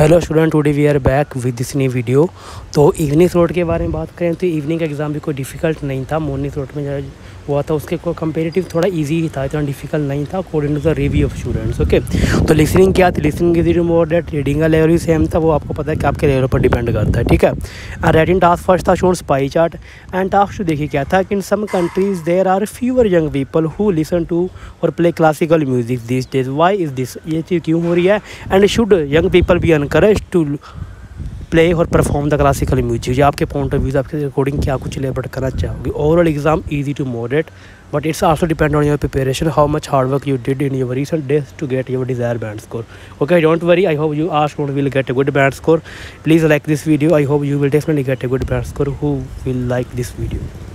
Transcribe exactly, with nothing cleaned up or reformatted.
Hello student, today we are back with this new video. तो evening slot के बारे में बात करें तो इवनिंग का एग्ज़ाम भी कोई डिफ़िकल्ट नहीं था। मॉर्निंग स्लॉट में जो हुआ था उसके को कंपेरेटिव थोड़ा इजी ही था, इतना डिफिकल्ट नहीं था according to the review of students. Okay, तो लिसनिंग क्या थी? लिसनिंग की थी मोर डेट, रीडिंग का लेवल भी सेम था, वो आपको पता है कि आपके लेवल पर डिपेंड करता है, ठीक है। एंड राइटिंग टास्क फर्स्ट था students pie chart and task two. देखिए क्या था कि in some countries there are fewer young people who listen to और play classical music this days, why is this? ये चीज़ क्यों हो रही है? And should young people be encourage to play और परफॉर्म द क्लासिकल म्यूजिक। ये आपके पॉइंट ऑफ व्यूज, आपके अकॉर्डिंग क्या कुछ लेबर करना चाहोगे? Overall exam easy to moderate but it's also depend on your preparation, how much hard work you did in your recent days to get your desire band score. Okay, don't worry, I hope you are student will get a good band score. Please like this video, I hope you will definitely get a good band score who will like this video.